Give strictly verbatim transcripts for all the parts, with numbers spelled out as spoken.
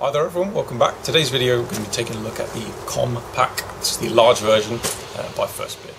Hi there everyone, welcome back. Today's video we're going to be taking a look at the Camelback. This is the large version uh, by FirstSpear.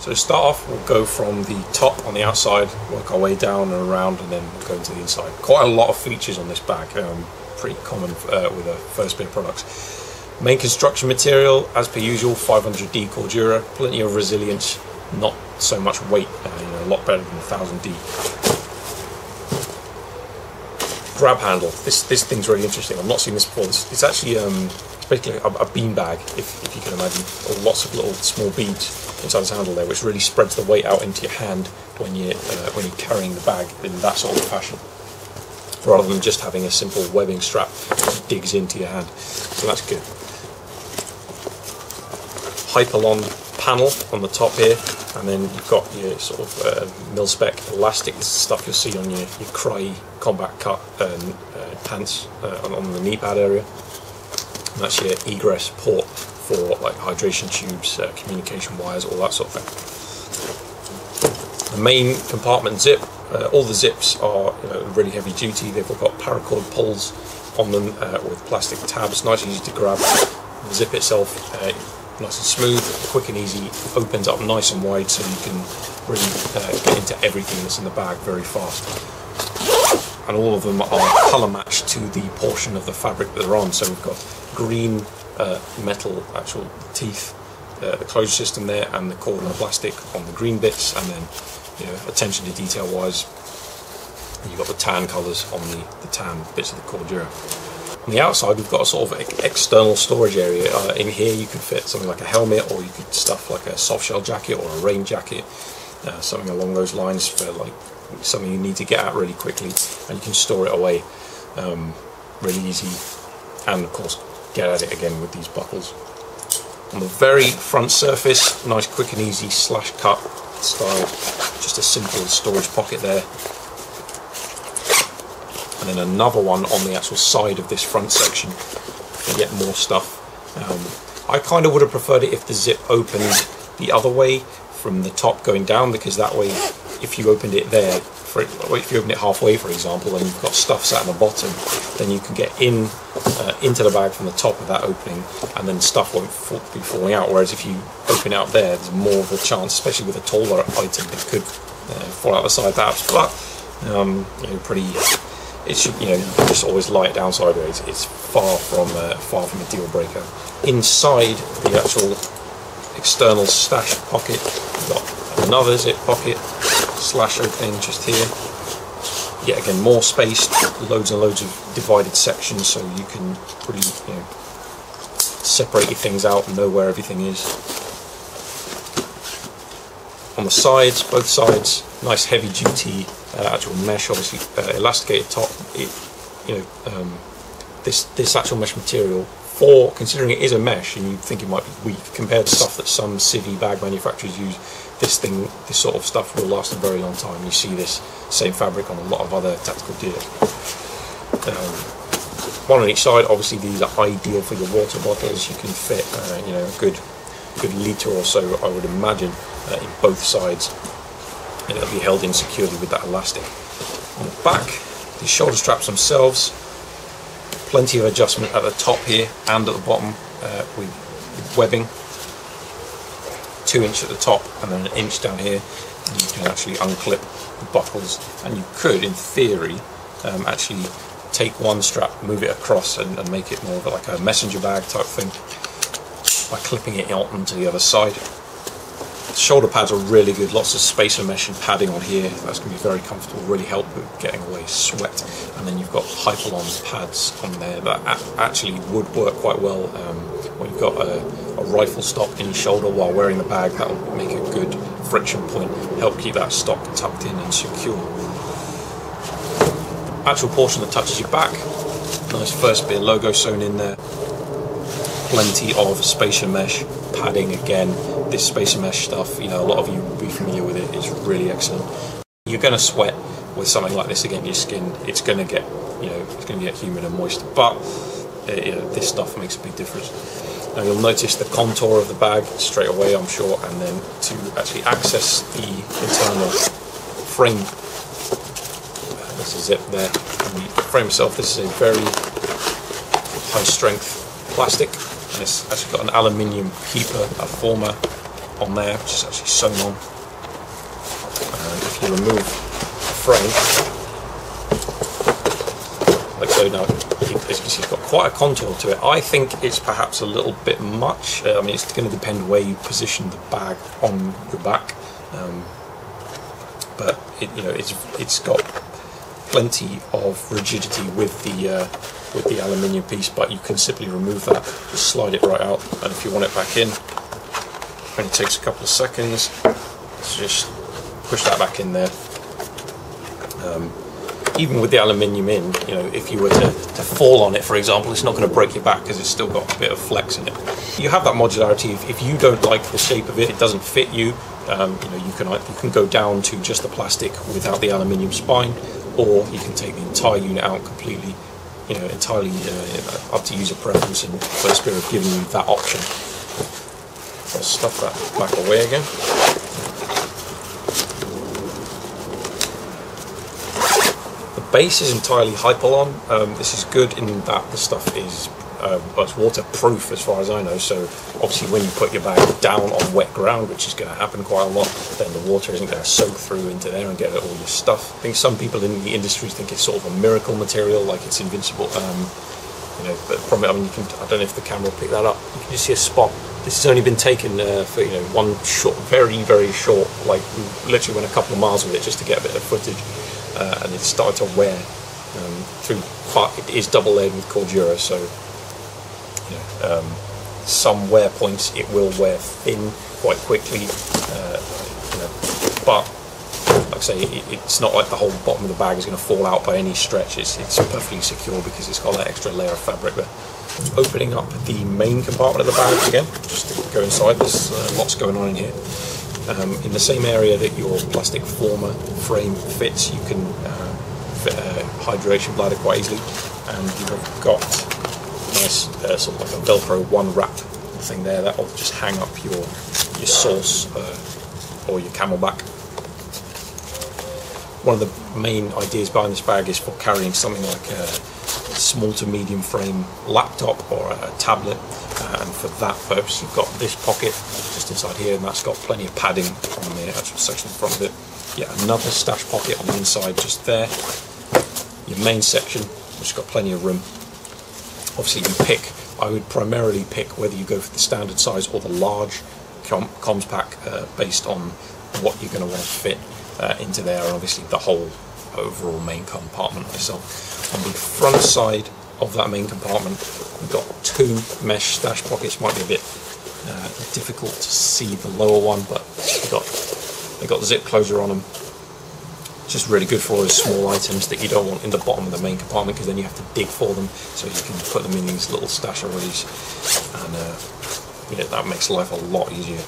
So to start off, we'll go from the top on the outside, work our way down and around, and then we'll go into the inside. Quite a lot of features on this bag, um, pretty common uh, with uh, FirstSpear products. Main construction material, as per usual, five hundred D Cordura, plenty of resilience, not so much weight, uh, you know, a lot better than one thousand D. Grab handle. This this thing's really interesting. I've not seen this before. It's, it's actually um, it's basically a, a bean bag, if, if you can imagine. Or lots of little small beads inside this handle there, which really spreads the weight out into your hand when you uh, when you're carrying the bag in that sort of fashion, rather than just having a simple webbing strap that digs into your hand. So that's good. Hypalon panel on the top here, and then you've got your sort of uh, mil-spec elastic. This is stuff you'll see on your, your Crye combat cut um, uh, pants uh, on, on the knee pad area. And that's your egress port for like hydration tubes, uh, communication wires, all that sort of thing. The main compartment zip, uh, all the zips are you know, really heavy duty. They've all got paracord pulls on them uh, with plastic tabs, nice and easy to grab. The zip itself, uh, nice and smooth, quick and easy, opens up nice and wide so you can really uh, get into everything that's in the bag very fast. And all of them are colour matched to the portion of the fabric that they're on. So we've got green uh, metal actual teeth, uh, the closure system there, and the cord and the plastic on the green bits, and then you know, attention to detail wise, you've got the tan colours on the, the tan bits of the Cordura. On the outside, we've got a sort of external storage area. Uh, in here, you could fit something like a helmet, or you could stuff like a soft shell jacket or a rain jacket, uh, something along those lines for like something you need to get at really quickly, and you can store it away um, really easy, and of course get at it again with these buckles. On the very front surface, nice quick and easy slash cut style, just a simple storage pocket there. And then another one on the actual side of this front section to get more stuff. Um, I kind of would have preferred it if the zip opened the other way from the top going down, because that way, if you opened it there, for, if you open it halfway, for example, and you've got stuff sat on the bottom, then you can get in uh, into the bag from the top of that opening, and then stuff won't fall, be falling out. Whereas if you open it up there, there's more of a chance, especially with a taller item, that could uh, fall out the side perhaps. But um, you know, pretty. It should, you know, you can just always lie it down sideways. It's far from uh, far from a deal breaker. Inside the actual external stash pocket, we've got another zip pocket slash opening just here. Yet again, more space, loads and loads of divided sections, so you can really you know, separate your things out and know where everything is. On the sides, both sides, nice heavy duty uh, actual mesh, obviously uh, elasticated top. It, you know, um, this this actual mesh material, for considering it is a mesh and you think it might be weak compared to stuff that some civvy bag manufacturers use, this thing, this sort of stuff will last a very long time. You see this same fabric on a lot of other tactical gear. Um, one on each side. Obviously, these are ideal for your water bottles. You can fit, uh, you know, a good. Good litre or so, I would imagine, uh, in both sides, and it'll be held in securely with that elastic. On the back, the shoulder straps themselves, plenty of adjustment at the top here and at the bottom uh, with, with webbing, two inch at the top and then an inch down here. You can actually unclip the buckles, and you could, in theory, um, actually take one strap, move it across, and, and make it more of like a messenger bag type thing, by clipping it out onto the other side. The shoulder pads are really good, lots of spacer mesh and padding on here. That's going to be very comfortable, really help with getting away sweat. And then you've got Hypalon pads on there that actually would work quite well um, when you've got a, a rifle stock in your shoulder while wearing the bag. That will make a good friction point, help keep that stock tucked in and secure. Actual portion that touches your back, nice FirstSpear logo sewn in there. Plenty of spacer mesh padding again. This spacer mesh stuff, you know, a lot of you will be familiar with it. It's really excellent. You're going to sweat with something like this against your skin. It's going to get, you know, it's going to get humid and moist. But it, you know, this stuff makes a big difference. Now you'll notice the contour of the bag straight away, I'm sure. And then to actually access the internal frame, there's a zip there. for himself. This is a very high strength plastic, and it's actually got an aluminium keeper, a former on there, which is actually sewn on. And if you remove the frame like so, now as you can see, it's got quite a contour to it. I think it's perhaps a little bit much. I mean, it's going to depend where you position the bag on your back, um, but it, you know, it's it's got plenty of rigidity with the uh, with the aluminium piece. But you can simply remove that, just slide it right out, and if you want it back in, it only takes a couple of seconds. Let's just push that back in there. Um, even with the aluminium in, you know, if you were to, to fall on it, for example, it's not going to break your back because it's still got a bit of flex in it. You have that modularity. If, if you don't like the shape of it, it doesn't fit you, um, you know, you can you can go down to just the plastic without the aluminium spine, or you can take the entire unit out completely, you know, entirely uh, up to user preference, and FirstSpear have given you that option. I'll stuff that back away again. The base is entirely Hypalon. Um, this is good in that the stuff is uh, it's waterproof as far as I know, so obviously when you put your bag down on wet ground, which is going to happen quite a lot, then the water isn't going to soak through into there and get all your stuff. I think some people in the industry think it's sort of a miracle material, like it's invincible. Um, you know, but from it, I mean, you can, I don't know if the camera will pick that up, you can just see a spot. This has only been taken uh, for, you know, one short, very, very short, like we literally went a couple of miles with it just to get a bit of footage. Uh, and it started to wear um, through part. It is double layered with Cordura, so you know, um, some wear points it will wear thin quite quickly, uh, you know, but like I say, it, it's not like the whole bottom of the bag is going to fall out by any stretch. It's, it's perfectly secure because it's got that extra layer of fabric there. Opening up the main compartment of the bag again, just to go inside. There's uh, lots going on in here. Um, in the same area that your plastic former frame fits, you can uh, fit a hydration bladder quite easily, and you've got a nice uh, sort of like a Velcro one wrap thing there that will just hang up your your sauce uh, or your Camelback. One of the main ideas behind this bag is for carrying something like a small to medium frame laptop or a tablet. And for that purpose, you've got this pocket just inside here, and that's got plenty of padding on the actual section in front of it. Yet another stash pocket on the inside just there. Your main section, which has got plenty of room. Obviously, you pick. I would primarily pick whether you go for the standard size or the large com comms pack uh, based on what you're going to want to fit uh, into there, and obviously the whole overall main compartment itself. On the front side of that main compartment, we've got two mesh stash pockets. Might be a bit uh, difficult to see the lower one, but they've got, they've got the zip closure on them. Just really good for those small items that you don't want in the bottom of the main compartment, because then you have to dig for them, so you can put them in these little stash-aways, and uh, you know, that makes life a lot easier.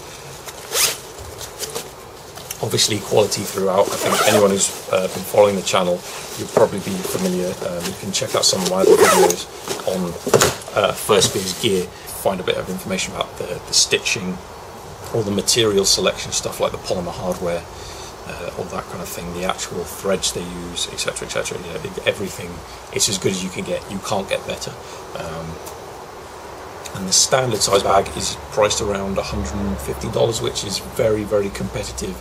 Obviously, quality throughout. I think anyone who's uh, been following the channel, you'll probably be familiar. Um, you can check out some of my other videos on uh, FirstSpear's gear, find a bit of information about the, the stitching, all the material selection stuff like the polymer hardware, uh, all that kind of thing, the actual threads they use, etc, et cetera. You know, everything, it's as good as you can get. You can't get better. Um, and the standard size bag is priced around one hundred and fifty dollars, which is very, very competitive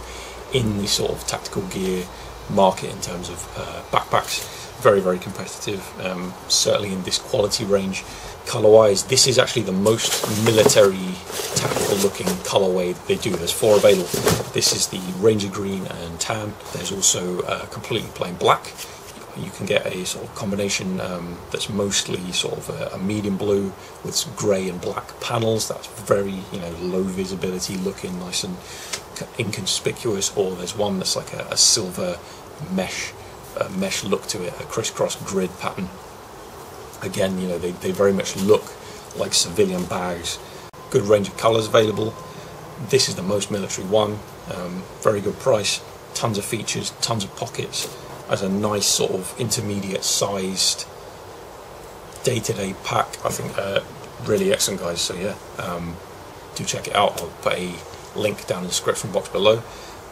in the sort of tactical gear market in terms of uh, backpacks. Very, very competitive, um, certainly in this quality range. Color-wise, this is actually the most military tactical looking colorway that they do. There's four available. This is the Ranger Green and Tan. There's also uh, completely plain black. You can get a sort of combination um, that's mostly sort of a, a medium blue with grey and black panels. That's very, you know, low visibility looking, nice and inconspicuous. Or there's one that's like a, a silver mesh, a mesh look to it, a crisscross grid pattern. Again, you know, they, they very much look like civilian bags. Good range of colours available. This is the most military one. Um, very good price. Tons of features. Tons of pockets. As a nice sort of intermediate sized day-to-day pack, I think uh, really excellent, guys. So yeah, um, do check it out. I'll put a link down in the description box below.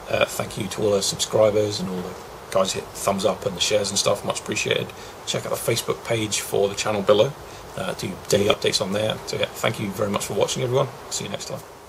Uh, thank you to all our subscribers and all the guys hit thumbs up and the shares and stuff, much appreciated. Check out the Facebook page for the channel below. Uh, do daily updates on there. So yeah, thank you very much for watching, everyone. See you next time.